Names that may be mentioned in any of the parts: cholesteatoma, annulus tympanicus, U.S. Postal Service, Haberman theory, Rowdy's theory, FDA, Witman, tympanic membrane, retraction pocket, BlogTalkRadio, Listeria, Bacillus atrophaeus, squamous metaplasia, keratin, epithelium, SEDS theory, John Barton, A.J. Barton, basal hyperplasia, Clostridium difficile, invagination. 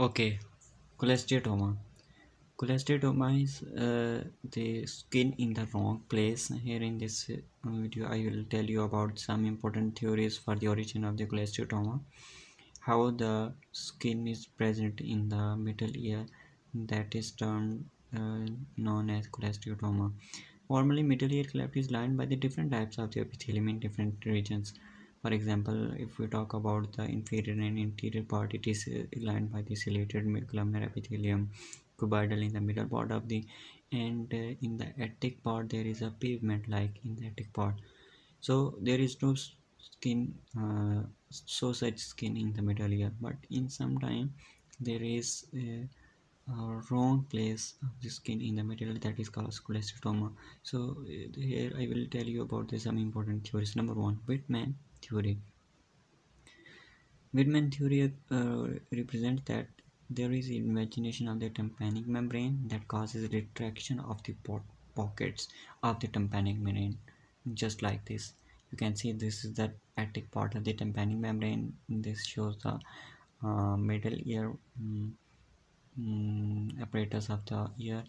Okay, cholesteatoma. Cholesteatoma is the skin in the wrong place. Here in this video, I will tell you about some important theories for the origin of the cholesteatoma, how the skin is present in the middle ear that is termed known as cholesteatoma. Formerly, middle ear cleft is lined by the different types of the epithelium in different regions. For example, if we talk about the inferior and interior part, it is lined by the ciliated columnar epithelium, cuboidal in the middle part of the, and in the attic part there is a pavement like in the attic part. So there is no skin, such skin in the middle ear, but in some time there is a wrong place of the skin in the middle that is called cholesteatoma. So here I will tell you about some important theories. Number one, Witman theory. Witman theory represents that there is invagination of the tympanic membrane that causes retraction of the pockets of the tympanic membrane, just like this. You can see this is the attic part of the tympanic membrane. This shows the middle ear apparatus of the ear,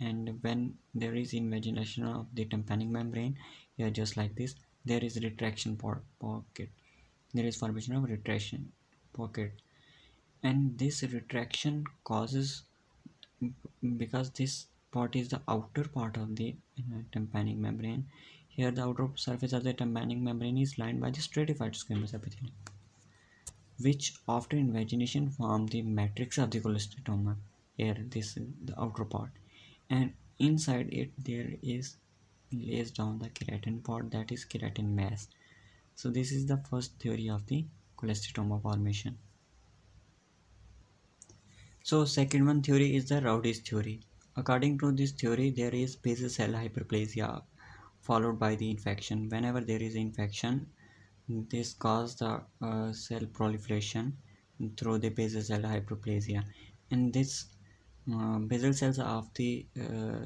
and when there is invagination of the tympanic membrane here, just like this, there is retraction pocket. There is formation of retraction pocket, and this retraction causes, because this part is the outer part of the tympanic membrane. Here the outer surface of the tympanic membrane is lined by the stratified squamous epithelium, which after invagination form the matrix of the cholesteatoma. Here this is the outer part, and inside it there is lays down the keratin part, that is keratin mass. So this is the first theory of the cholesteatoma formation. So second one theory is the Rowdy's theory. According to this theory, there is basal cell hyperplasia followed by the infection. Whenever there is infection, this causes the cell proliferation through the basal cell hyperplasia, and this basal cells of the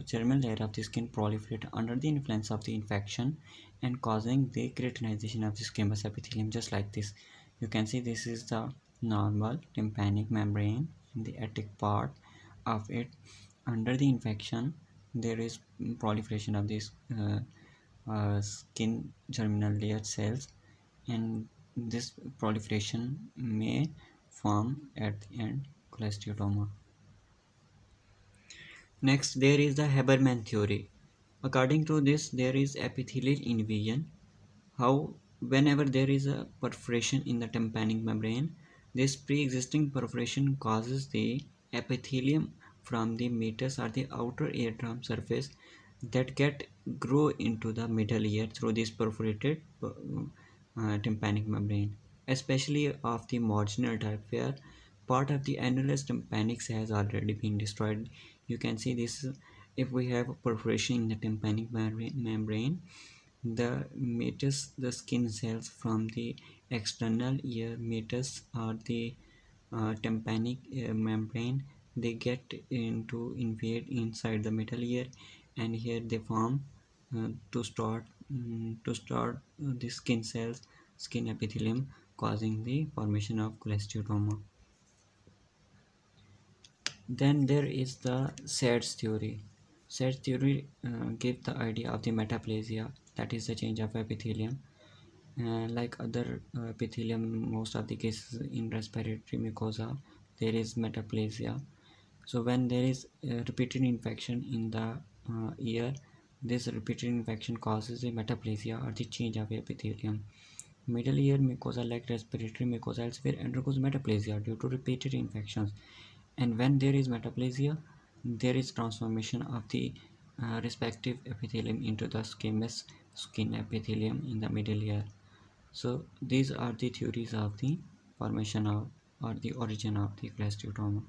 germinal layer of the skin proliferate under the influence of the infection and causing the keratinization of the squamous epithelium, just like this. You can see this is the normal tympanic membrane in the attic part of it. Under the infection, there is proliferation of these skin germinal layer cells, and this proliferation may form at the end cholesteatoma. Next, there is the Haberman theory. According to this, there is epithelial invasion. How whenever there is a perforation in the tympanic membrane, this pre-existing perforation causes the epithelium from the meatus or the outer eardrum surface that get grow into the middle ear through this perforated tympanic membrane, especially of the marginal type where part of the annulus tympanicus has already been destroyed. You can see this, if we have a perforation in the tympanic membrane, the meatus, the skin cells from the external ear meatus or the tympanic membrane, they get into invade inside the middle ear, and here they form to start the skin cells, skin epithelium, causing the formation of cholesteatoma. Then there is the SEDS theory. SEDS theory gives the idea of the metaplasia, that is the change of epithelium. Like other epithelium, most of the cases in respiratory mucosa, there is metaplasia. So when there is repeated infection in the ear, this repeated infection causes the metaplasia or the change of epithelium. Middle ear mucosa, like respiratory mucosa elsewhere, undergoes metaplasia due to repeated infections. And when there is metaplasia, there is transformation of the respective epithelium into the squamous skin epithelium in the middle ear. So these are the theories of the formation of, or the origin of, the cholesteatoma.